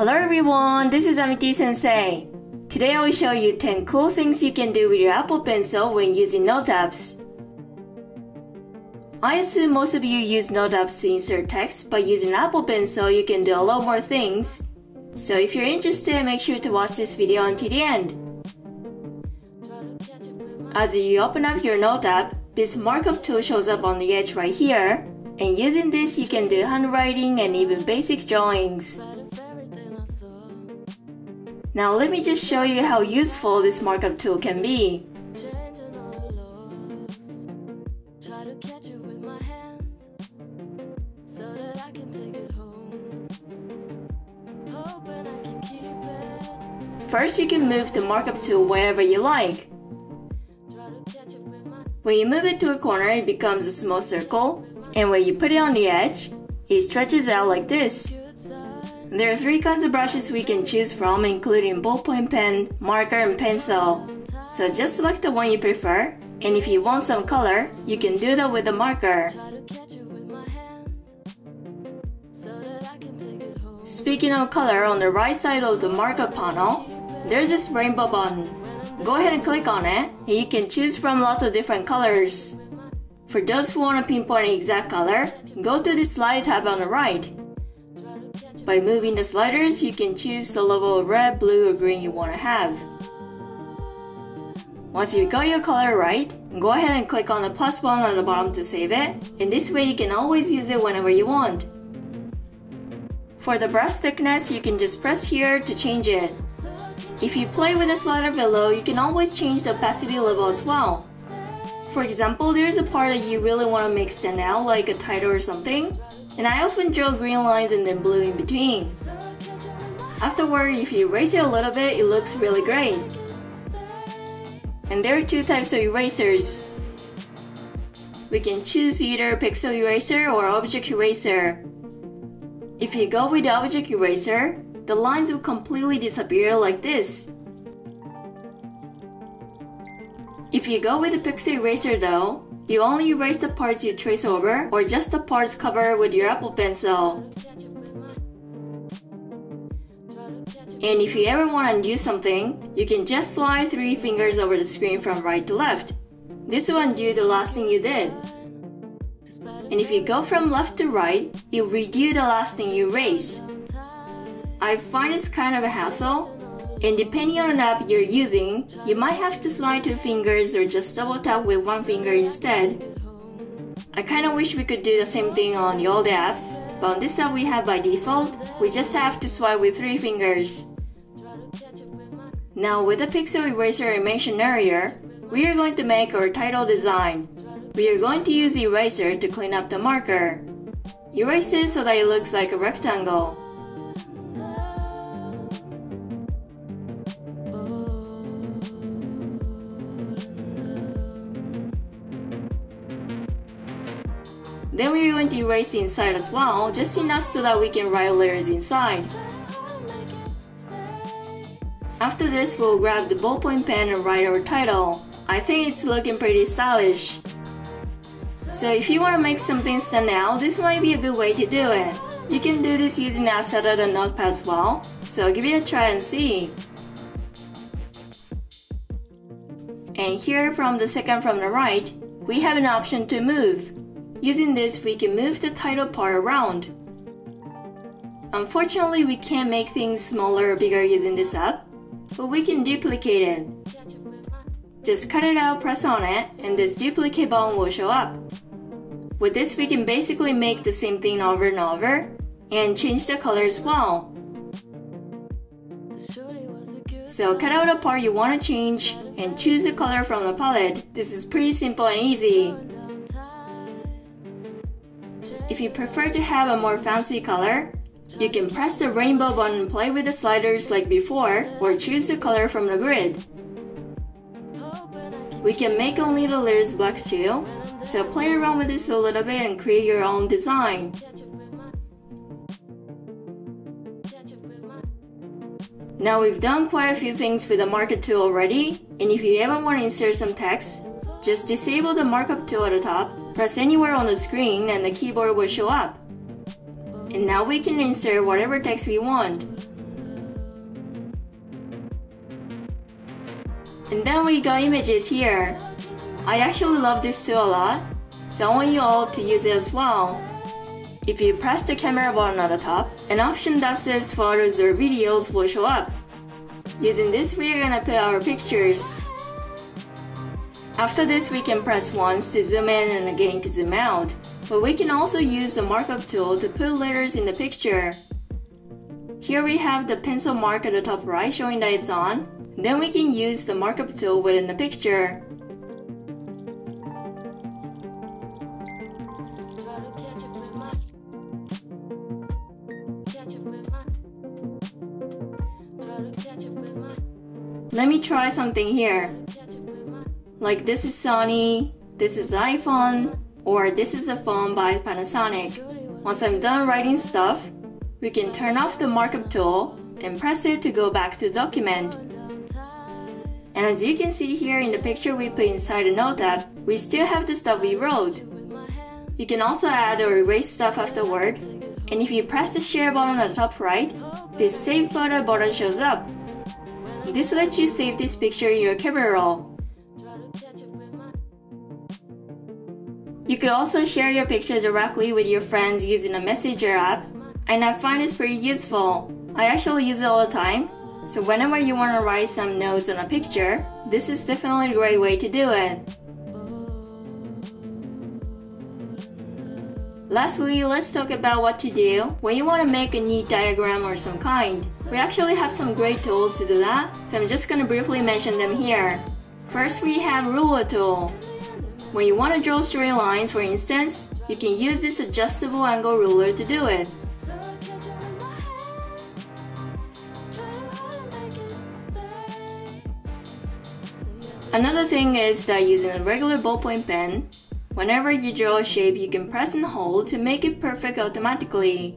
Hello everyone, this is Amity Sensei. Today I will show you 10 cool things you can do with your Apple Pencil when using NoteApps. I assume most of you use NoteApps to insert text, but using Apple Pencil you can do a lot more things. So if you're interested, make sure to watch this video until the end. As you open up your Note app, this markup tool shows up on the edge right here, and using this you can do handwriting and even basic drawings. Now let me just show you how useful this markup tool can be. First, you can move the markup tool wherever you like. When you move it to a corner, it becomes a small circle, and when you put it on the edge, it stretches out like this. There are three kinds of brushes we can choose from, including ballpoint pen, marker, and pencil. So just select the one you prefer, and if you want some color, you can do that with the marker. Speaking of color, on the right side of the marker panel, there's this rainbow button. Go ahead and click on it, and you can choose from lots of different colors. For those who want to pinpoint an exact color, go to the slide tab on the right. By moving the sliders, you can choose the level of red, blue, or green you want to have. Once you've got your color right, go ahead and click on the plus button on the bottom to save it, and this way you can always use it whenever you want. For the brush thickness, you can just press here to change it. If you play with the slider below, you can always change the opacity level as well. For example, there's a part that you really want to make stand out, like a title or something, and I often draw green lines and then blue in between. Afterward, if you erase it a little bit, it looks really great. And there are two types of erasers. We can choose either pixel eraser or object eraser. If you go with the object eraser, the lines will completely disappear like this. If you go with the pixel eraser though, you only erase the parts you trace over or just the parts covered with your Apple Pencil. And if you ever want to undo something, you can just slide three fingers over the screen from right to left. This will undo the last thing you did. And if you go from left to right, you redo the last thing you erase. I find it's kind of a hassle, and depending on the app you're using, you might have to slide two fingers or just double tap with one finger instead. I kinda wish we could do the same thing on the old apps, but on this app we have by default, we just have to swipe with three fingers. Now with the pixel eraser I mentioned earlier, we are going to make our title design. We are going to use the eraser to clean up the marker. Erase it so that it looks like a rectangle. Then we are going to erase the inside as well, just enough so that we can write letters inside. After this, we'll grab the ballpoint pen and write our title. I think it's looking pretty stylish. So if you want to make something stand out, this might be a good way to do it. You can do this using apps other than Notepad as well, so give it a try and see. And here from the second from the right, we have an option to move. Using this, we can move the title part around. Unfortunately, we can't make things smaller or bigger using this app, but we can duplicate it. Just cut it out, press on it, and this duplicate button will show up. With this, we can basically make the same thing over and over, and change the color as well. So cut out the part you want to change, and choose a color from the palette. This is pretty simple and easy. If you prefer to have a more fancy color, you can press the rainbow button and play with the sliders like before, or choose the color from the grid. We can make only the letters black too, so play around with this a little bit and create your own design. Now we've done quite a few things with the markup tool already, and if you ever want to insert some text, just disable the markup tool at the top, press anywhere on the screen and the keyboard will show up. And now we can insert whatever text we want. And then we got images here. I actually love this tool a lot, so I want you all to use it as well. If you press the camera button at the top, an option that says photos or videos will show up. Using this, we are gonna put our pictures. After this, we can press once to zoom in and again to zoom out, but we can also use the markup tool to put letters in the picture. Here we have the pencil mark at the top right showing that it's on. Then we can use the markup tool within the picture. Let me try something here. Like this is Sony, this is iPhone, or this is a phone by Panasonic. Once I'm done writing stuff, we can turn off the markup tool and press it to go back to the document. And as you can see here in the picture we put inside the Note app, we still have the stuff we wrote. You can also add or erase stuff afterward, and if you press the share button at the top right, this save photo button shows up. This lets you save this picture in your camera roll. You could also share your picture directly with your friends using a messenger app, and I find it's pretty useful. I actually use it all the time, so whenever you want to write some notes on a picture, this is definitely a great way to do it. Lastly, let's talk about what to do when you want to make a neat diagram or some kind. We actually have some great tools to do that, so I'm just going to briefly mention them here. First, we have ruler tool. When you want to draw straight lines, for instance, you can use this adjustable angle ruler to do it. Another thing is that using a regular ballpoint pen, whenever you draw a shape, you can press and hold to make it perfect automatically.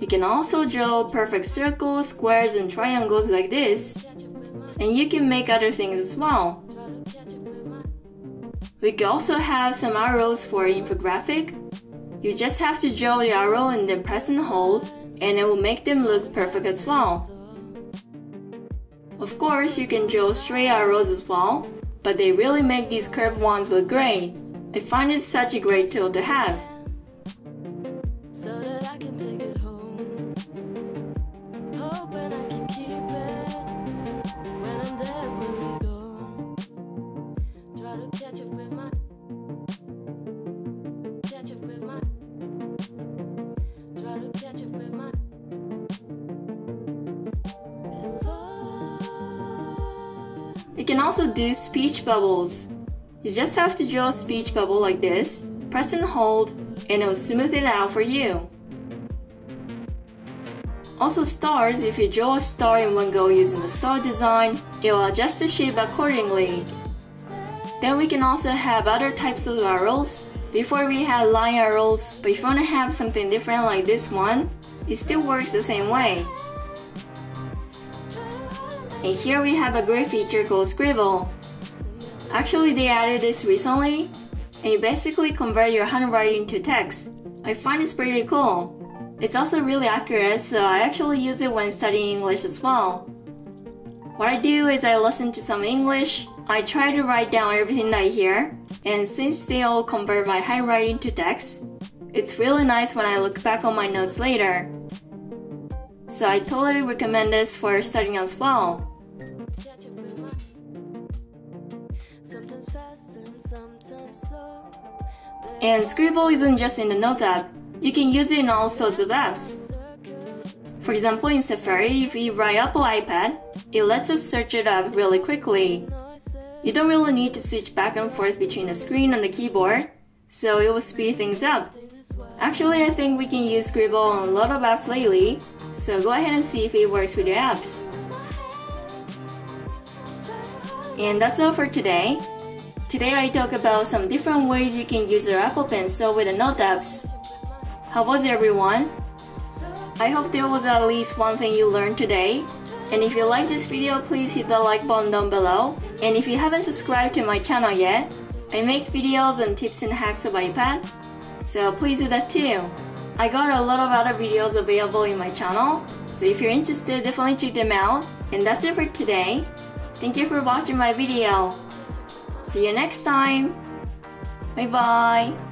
You can also draw perfect circles, squares, and triangles like this, and you can make other things as well. We can also have some arrows for infographic. You just have to draw the arrow and then press and hold, and it will make them look perfect as well. Of course, you can draw straight arrows as well, but they really make these curved ones look great. I find it such a great tool to have. You can also do speech bubbles. You just have to draw a speech bubble like this, press and hold, and it will smooth it out for you. Also stars, if you draw a star in one go using the star design, it will adjust the shape accordingly. Then we can also have other types of arrows. Before we had line arrows, but if you want to have something different like this one, it still works the same way. And here we have a great feature called Scribble. Actually, they added this recently, and you basically convert your handwriting to text. I find it's pretty cool. It's also really accurate, so I actually use it when studying English as well. What I do is I listen to some English, I try to write down everything that I hear, and since they all convert my handwriting to text, it's really nice when I look back on my notes later. So I totally recommend this for studying as well. And Scribble isn't just in the Note app, you can use it in all sorts of apps. For example, in Safari, if you write Apple iPad, it lets us search it up really quickly. You don't really need to switch back and forth between the screen and the keyboard, so it will speed things up. Actually, I think we can use Scribble on a lot of apps lately, so go ahead and see if it works with your apps. And that's all for today. Today I talk about some different ways you can use your Apple Pencil with the Note apps. How was it, everyone? I hope there was at least one thing you learned today. And if you like this video, please hit the like button down below. And if you haven't subscribed to my channel yet, I make videos on tips and hacks of iPad. so please do that too. I got a lot of other videos available in my channel, so if you're interested, definitely check them out. And that's it for today. Thank you for watching my video. See you next time. Bye bye.